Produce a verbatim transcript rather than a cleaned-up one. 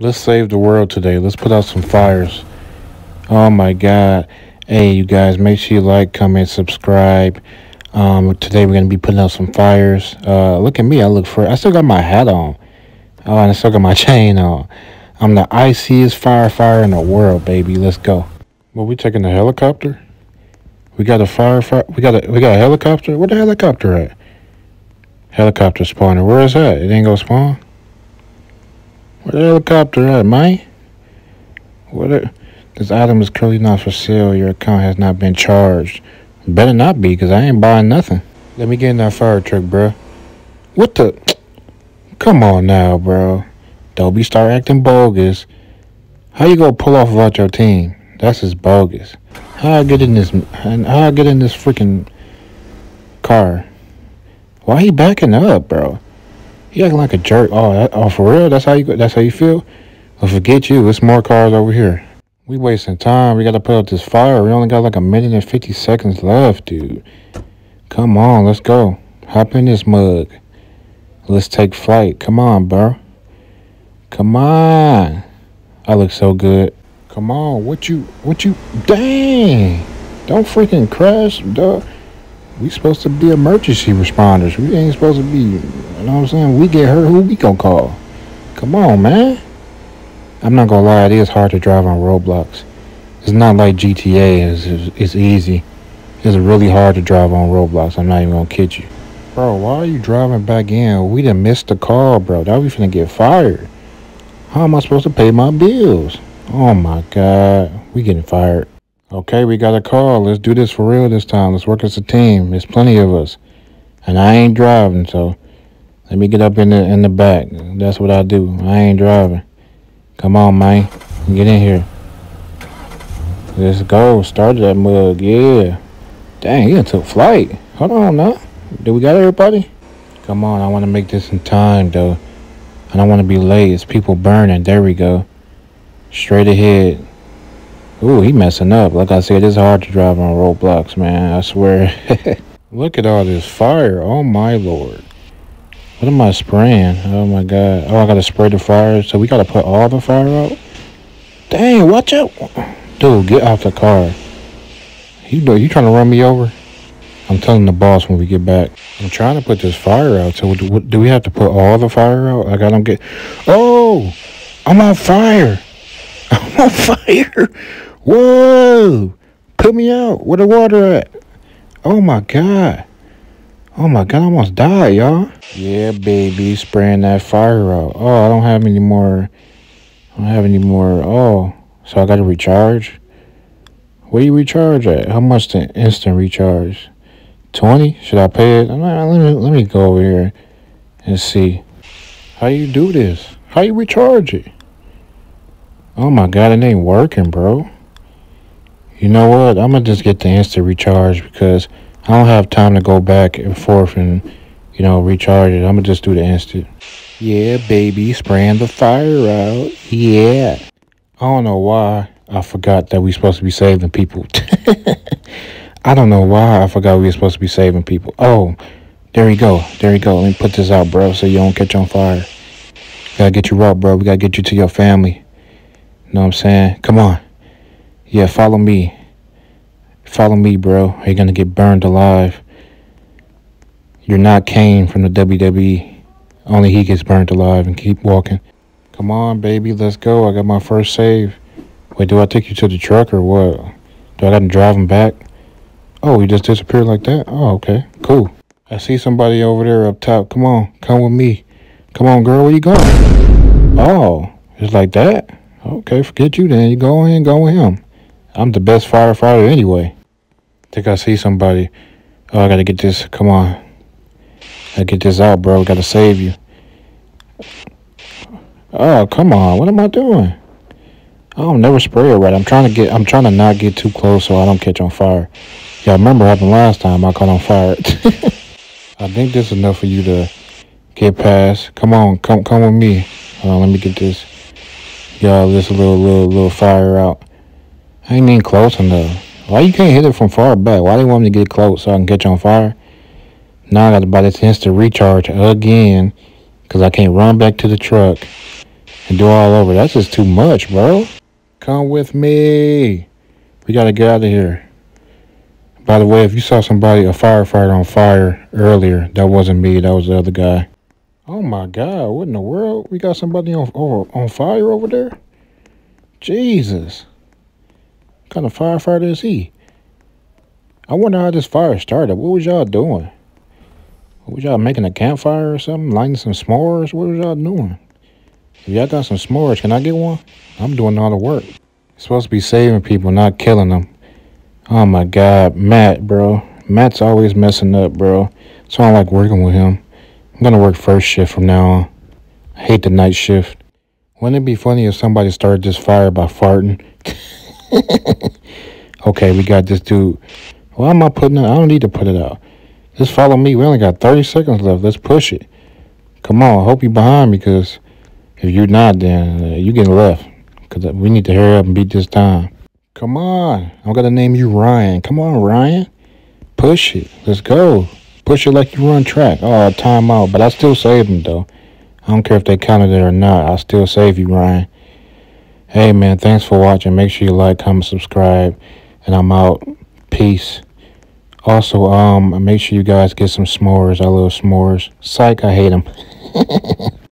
Let's save the world today. Let's put out some fires. Oh my God. Hey, you guys, make sure you like, comment, subscribe. Um, today we're going to be putting out some fires. Uh, look at me. I look for I still got my hat on. Oh, and I still got my chain on. I'm the iciest firefighter in the world, baby. Let's go. Well, we taking a helicopter? We got a firefighter. We got a, we got a helicopter? Where the helicopter at? Helicopter spawner. Where is that? It ain't going to spawn. Where the helicopter at, mate? What? Are, this item is currently not for sale. Your account has not been charged. Better not be, because I ain't buying nothing. Let me get in that fire truck, bro. What the? Come on now, bro. Don't be start acting bogus. How you gonna pull off about your team? That's just bogus. How I get in this? How I get in this freaking car? Why he backing up, bro? You acting like a jerk. Oh, that, oh, for real? That's how you. That's how you feel? Well, forget you. It's more cars over here. We wasting time. We gotta put out this fire. We only got like a minute and fifty seconds left, dude. Come on, let's go. Hop in this mug. Let's take flight. Come on, bro. Come on. I look so good. Come on. What you? What you? Dang! Don't freaking crash, duh. We supposed to be emergency responders. We ain't supposed to be, you know what I'm saying? We get hurt, who we gonna call? Come on, man. I'm not gonna lie, it is hard to drive on Roblox. It's not like G T A, it's, it's, it's easy. It's really hard to drive on Roblox, I'm not even gonna kid you. Bro, why are you driving back in? We done missed the call, bro. Now we finna get fired. How am I supposed to pay my bills? Oh my God, we getting fired. Okay, we got a call. Let's do this for real this time. Let's work as a team. There's plenty of us. And I ain't driving, so let me get up in the in the back. That's what I do. I ain't driving. Come on, man. Get in here. Let's go. Start that mug. Yeah. Dang, you done took flight. Hold on now. Do we got everybody? Come on, I want to make this in time, though. I don't want to be late. It's people burning. There we go. Straight ahead. Ooh, he messing up. Like I said, it's hard to drive on Roblox, man. I swear. Look at all this fire. Oh, my Lord. What am I spraying? Oh, my God. Oh, I got to spray the fire. So we got to put all the fire out? Dang, watch out. Dude, get off the car. You know, you trying to run me over? I'm telling the boss when we get back. I'm trying to put this fire out. So do, do we have to put all the fire out? Like, I don't get... Oh, I'm on fire. I'm on fire. Whoa! Put me out. Where the water at? Oh my God. Oh my God, I almost died, y'all. Yeah, baby, spraying that fire out. Oh, I don't have any more. I don't have any more. Oh, so I gotta recharge? Where you recharge at? How much the instant recharge? twenty? Should I pay it? I'm not, let me, let me go over here and see. How you do this? How you recharge it? Oh my God, it ain't working, bro. You know what? I'm going to just get the instant recharge because I don't have time to go back and forth and, you know, recharge it. I'm going to just do the instant. Yeah, baby. Spraying the fire out. Yeah. I don't know why I forgot that we supposed to be saving people. I don't know why I forgot we were supposed to be saving people. Oh, there you go. There you go. Let me put this out, bro, so you don't catch on fire. Got to get you up, bro. We got to get you to your family. You know what I'm saying? Come on. Yeah, follow me. Follow me, bro. Or you're going to get burned alive. You're not Kane from the W W E. Only he gets burned alive and keep walking. Come on, baby. Let's go. I got my first save. Wait, do I take you to the truck or what? Do I got to drive him back? Oh, he just disappeared like that? Oh, okay. Cool. I see somebody over there up top. Come on. Come with me. Come on, girl. Where you going? Oh, it's like that? Okay, forget you then. You go in, go with him. I'm the best firefighter anyway. Think I see somebody. Oh, I gotta get this. Come on. I gotta get this out, bro. I gotta save you. Oh, come on. What am I doing? I don't never spray it right. I'm trying to get. I'm trying to not get too close so I don't catch on fire. Yeah, I remember what happened last time. I caught on fire. I think this is enough for you to get past. Come on. Come, come with me. Uh, let me get this. Y'all, this little, little, little fire out. I ain't even close enough. Why you can't hit it from far back? Why do you want me to get close so I can catch on fire? Now I got to buy this instant recharge again because I can't run back to the truck and do all over. That's just too much, bro. Come with me. We gotta get out of here. By the way, if you saw somebody, a firefighter on fire earlier, that wasn't me. That was the other guy. Oh my God, what in the world? We got somebody on, on, on fire over there? Jesus. What kind of firefighter is he? I wonder how this fire started. What was y'all doing? Was y'all making a campfire or something? Lighting some s'mores? What was y'all doing? If y'all got some s'mores, can I get one? I'm doing all the work. You're supposed to be saving people, not killing them. Oh my God, Matt, bro. Matt's always messing up, bro. So I like working with him. I'm gonna work first shift from now on. I hate the night shift. Wouldn't it be funny if somebody started this fire by farting? Okay, we got this dude. Why am I putting it? I don't need to put it out. Just follow me. We only got thirty seconds left. Let's push it. Come on. I hope you're behind me, because if you're not, then uh, you're getting left. Because we need to hurry up and beat this time. Come on. I'm going to name you Ryan. Come on, Ryan. Push it. Let's go. Push it like you run track. Oh, time out. But I still saved him, though. I don't care if they counted it or not. I still save you, Ryan. Hey, man. Thanks for watching. Make sure you like, comment, subscribe. And I'm out. Peace. Also, um, make sure you guys get some s'mores. I love s'mores. Psych, I hate them.